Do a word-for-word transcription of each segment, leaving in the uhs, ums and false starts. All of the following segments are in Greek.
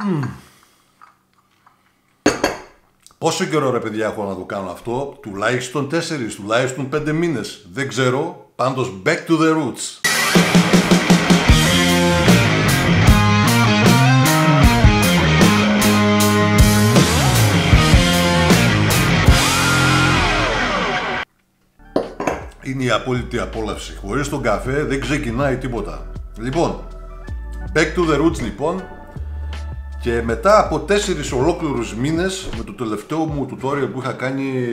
Mm. Πόσο καιρό ρε παιδιά έχω να το κάνω αυτό? Τουλάχιστον τέσσερις, τουλάχιστον πέντε μήνες. Δεν ξέρω. Πάντως back to the roots. Είναι η απόλυτη απόλαυση. Χωρίς τον καφέ δεν ξεκινάει τίποτα. Λοιπόν, back to the roots λοιπόν. Και μετά από τέσσερις ολόκληρους μήνες με το τελευταίο μου tutorial που είχα κάνει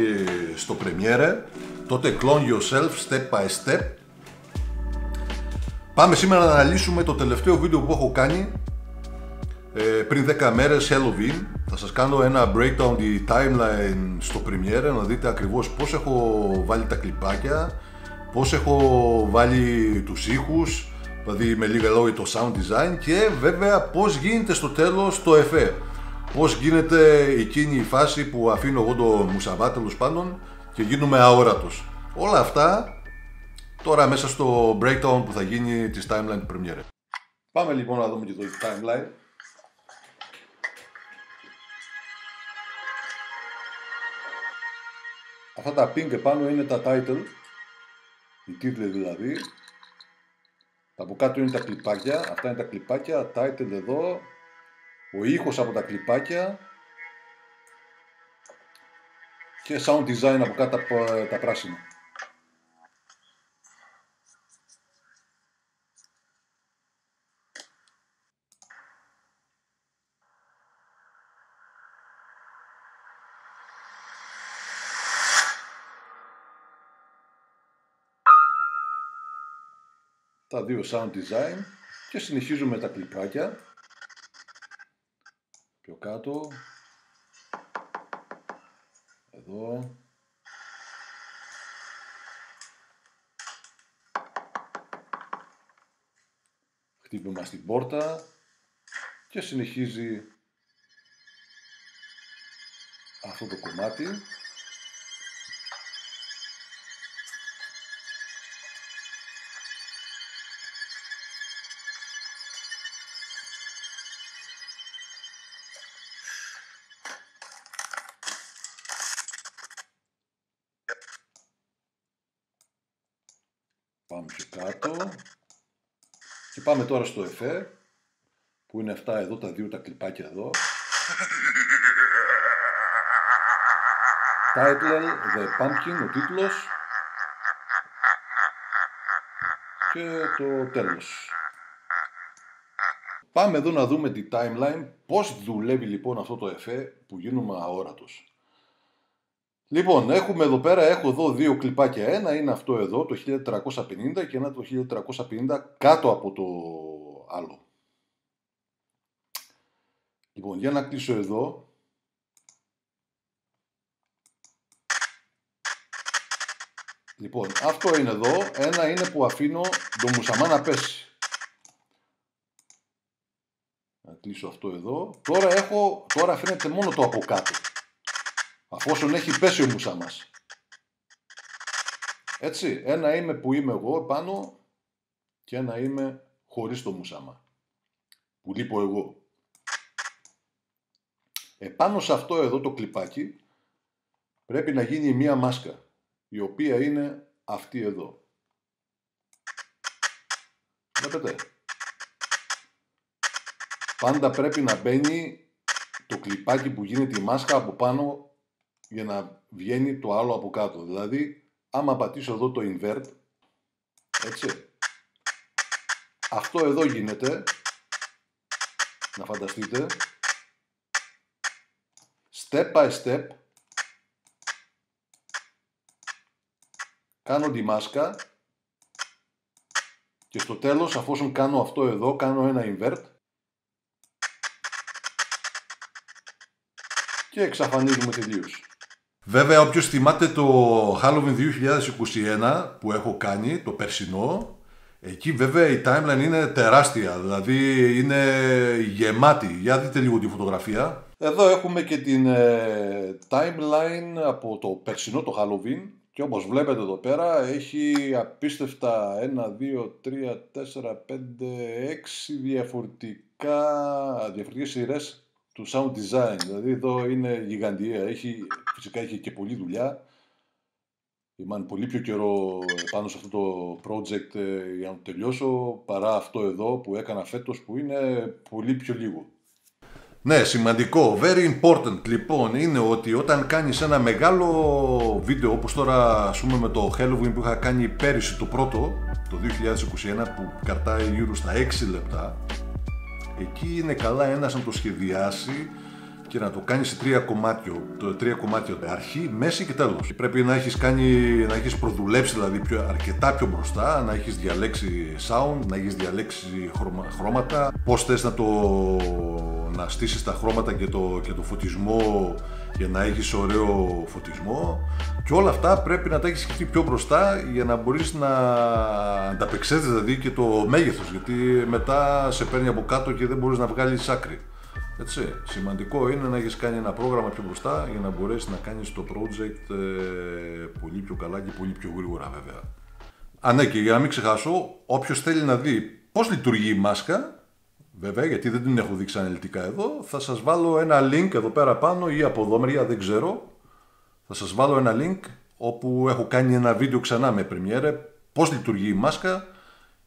στο Premiere, τότε Clone Yourself Step by Step, πάμε σήμερα να αναλύσουμε το τελευταίο βίντεο που έχω κάνει πριν δέκα μέρες, Halloween. Θα σας κάνω ένα breakdown the timeline στο Premiere, να δείτε ακριβώς πώς έχω βάλει τα κλιπάκια, πώς έχω βάλει τους ήχους, δηλαδή με λίγα λόγια το sound design, και βέβαια πώς γίνεται στο τέλος το εφέ. Πώς γίνεται εκείνη η φάση που αφήνω εγώ το μουσαβά τέλος πάντων και γίνομαι αόρατος. Όλα αυτά τώρα μέσα στο breakdown που θα γίνει της timeline του Premiere. Πάμε λοιπόν να δούμε και το timeline. Αυτά τα pink επάνω είναι τα title, οι τίτλοι δηλαδή. Τα από κάτω είναι τα κλιπάκια, αυτά είναι τα κλιπάκια, title εδώ, ο ήχος από τα κλιπάκια και sound design από κάτω τα, τα πράσινα. Τα δύο sound design και συνεχίζουμε τα κλιπάκια πιο κάτω εδώ, χτύπημα στην πόρτα και συνεχίζει αυτό το κομμάτι. Πάμε και κάτω και πάμε τώρα στο εφέ που είναι αυτά εδώ, τα δύο τα κλιπάκια εδώ. Title, The Pumpkin, ο τίτλος και το τέλος. Πάμε εδώ να δούμε τη timeline, πώς δουλεύει λοιπόν αυτό το εφέ που γίνουμε αόρατος. Λοιπόν, έχουμε εδώ πέρα, έχω εδώ δύο κλιπάκια. Ένα είναι αυτό εδώ, το χίλια τετρακόσια πενήντα, και ένα το χίλια τετρακόσια πενήντα κάτω από το άλλο. Λοιπόν, για να κλείσω εδώ. Λοιπόν, αυτό είναι εδώ. Ένα είναι που αφήνω το μουσαμά να πέσει. Να κλείσω αυτό εδώ. Τώρα έχω, τώρα αφήνεται μόνο το από κάτω, αφόσον έχει πέσει ο μουσά μας. Έτσι, ένα είμαι που είμαι εγώ επάνω και ένα είμαι χωρίς το μουσάμα, που λείπω εγώ. Επάνω σε αυτό εδώ το κλιπάκι πρέπει να γίνει μία μάσκα, η οποία είναι αυτή εδώ. Βλέπετε. Πάντα πρέπει να μπαίνει το κλιπάκι που γίνεται η μάσκα από πάνω για να βγαίνει το άλλο από κάτω. Δηλαδή, άμα πατήσω εδώ το Invert, έτσι, αυτό εδώ γίνεται, να φανταστείτε, step by step, κάνω τη μάσκα και στο τέλος, αφόσον κάνω αυτό εδώ, κάνω ένα Invert και εξαφανίζουμε τελείως. Βέβαια, όποιος θυμάται το Halloween δύο χιλιάδες είκοσι ένα που έχω κάνει, το περσινό, εκεί βέβαια η timeline είναι τεράστια, δηλαδή είναι γεμάτη. Για δείτε λίγο τη φωτογραφία. Εδώ έχουμε και την ε, timeline από το περσινό το Halloween και όπως βλέπετε εδώ πέρα έχει απίστευτα ένα, δύο, τρία, τέσσερα, πέντε, έξι διαφορετικά διαφορετικές σειρές του sound design. Δηλαδή εδώ είναι γιγαντιαία. Έχει, φυσικά έχει και πολλή δουλειά. Ήμουν πολύ πιο καιρό πάνω σε αυτό το project για να το τελειώσω παρά αυτό εδώ που έκανα φέτος, που είναι πολύ πιο λίγο. Ναι, σημαντικό. Very important λοιπόν είναι ότι όταν κάνεις ένα μεγάλο βίντεο, όπως τώρα ας πούμε με το Halloween που είχα κάνει πέρυσι το πρώτο, το δύο χιλιάδες είκοσι ένα, που καρτάει γύρω στα έξι λεπτά, εκεί είναι καλά ένας να το σχεδιάσει και να το κάνεις σε τρία κομμάτια, το τρία κομμάτια, αρχή, μέση και τέλος. Πρέπει να έχεις, κάνει, να έχεις προδουλέψει δηλαδή πιο, αρκετά πιο μπροστά, να έχεις διαλέξει sound, να έχεις διαλέξει χρώμα, χρώματα, πώς θες να, το, να στήσεις τα χρώματα και το, και το φωτισμό για να έχεις ωραίο φωτισμό, και όλα αυτά πρέπει να τα έχεις σκεφτεί πιο μπροστά για να μπορείς να ανταπεξέλθεις δηλαδή και το μέγεθος, γιατί μετά σε παίρνει από κάτω και δεν μπορείς να βγάλεις άκρη. Έτσι, σημαντικό είναι να έχεις κάνει ένα πρόγραμμα πιο μπροστά για να μπορέσεις να κάνεις το project ε, πολύ πιο καλά και πολύ πιο γρήγορα βέβαια. Α, ναι, και για να μην ξεχάσω, όποιος θέλει να δει πώς λειτουργεί η μάσκα, βέβαια γιατί δεν την έχω δείξει αναλυτικά εδώ, θα σας βάλω ένα link εδώ πέρα πάνω ή από εδώ μεριά, δεν ξέρω. Θα σας βάλω ένα link όπου έχω κάνει ένα βίντεο ξανά με Premiere πώς λειτουργεί η μάσκα,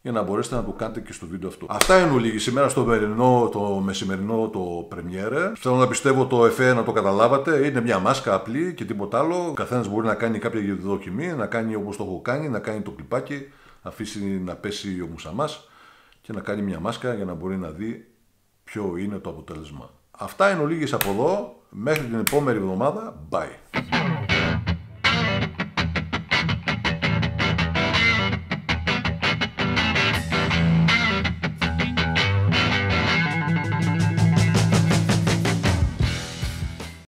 για να μπορέσετε να το κάνετε και στο βίντεο αυτό. Αυτά εν ολίγη σήμερα στο μερινό, το μεσημερινό το Premiere. Θέλω να πιστεύω το εφέ να το καταλάβατε. Είναι μια μάσκα απλή και τίποτα άλλο. Ο καθένας μπορεί να κάνει κάποια δοκιμή, να κάνει όπως το έχω κάνει, να κάνει το κλιπάκι, να αφήσει να πέσει ο μουσαμάς και να κάνει μια μάσκα για να μπορεί να δει ποιο είναι το αποτέλεσμα. Αυτά εν ολίγης από εδώ. Μέχρι την επόμενη εβδομάδα. Bye!